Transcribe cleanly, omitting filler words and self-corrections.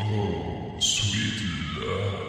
Oh, sweet love.